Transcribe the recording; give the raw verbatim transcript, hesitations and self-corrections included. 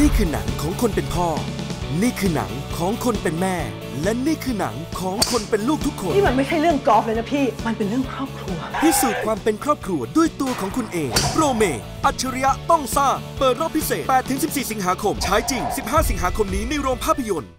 นี่คือหนังของคนเป็นพ่อนี่คือหนังของคนเป็นแม่และนี่คือหนังของคนเป็นลูกทุกคนนี่มันไม่ใช่เรื่องกอล์ฟเลยนะพี่มันเป็นเรื่องครอบครัวพิสูจน์ความเป็นครอบครัวด้วยตัวของคุณเองโรเมอัจฉริยะต้องซ่าเปิดรอบพิเศษ แปดถึงสิบสี่ สิงหาคมฉายจริง สิบห้า สิงหาคมนี้ในโรงภาพยนตร์